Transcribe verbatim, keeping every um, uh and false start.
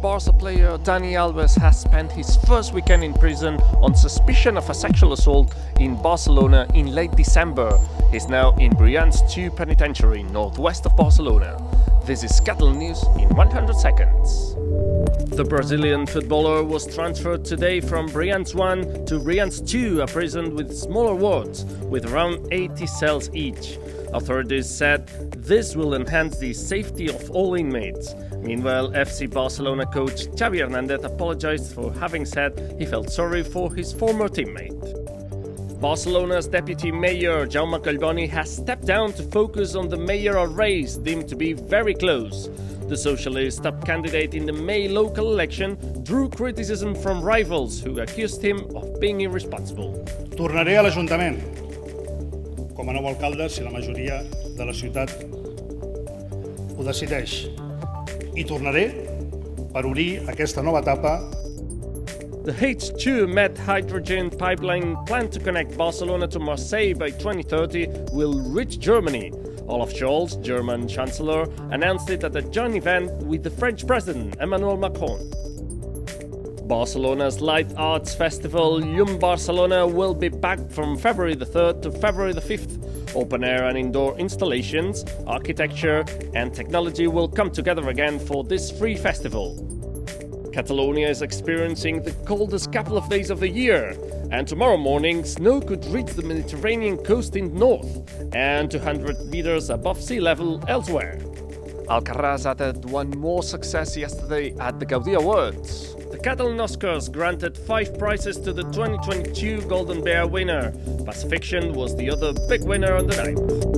Barça player Dani Alves has spent his first weekend in prison on suspicion of a sexual assault in Barcelona in late December. He's now in Brians two Penitentiary, northwest of Barcelona. This is Catalan News in one hundred seconds. The Brazilian footballer was transferred today from Brians one to Brians two, a prison with smaller wards, with around eighty cells each. Authorities said this will enhance the safety of all inmates. Meanwhile, F C Barcelona coach Xavi Hernández apologized for having said he felt sorry for his former teammate. Barcelona's deputy mayor Jaume Collboni has stepped down to focus on the mayoral race, deemed to be very close. The socialist top candidate in the May local election drew criticism from rivals who accused him of being irresponsible. Tornaré a l'Ajuntament com a nou alcalde si la majoria de la ciutat ho decideix. I tornaré per obrir aquesta nova etapa. The H two met hydrogen pipeline planned to connect Barcelona to Marseille by twenty thirty will reach Germany. Olaf Scholz, German Chancellor, announced it at a joint event with the French President Emmanuel Macron. Barcelona's Light Arts Festival Llum Barcelona will be back from February the third to February the fifth. Open air and indoor installations, architecture and technology will come together again for this free festival. Catalonia is experiencing the coldest couple of days of the year, and tomorrow morning snow could reach the Mediterranean coast in the north and two hundred meters above sea level elsewhere. Alcaraz added one more success yesterday at the Gaudí Awards. The Catalan Oscars granted five prizes to the twenty twenty-two Golden Bear winner. Pulp Fiction was the other big winner on the night.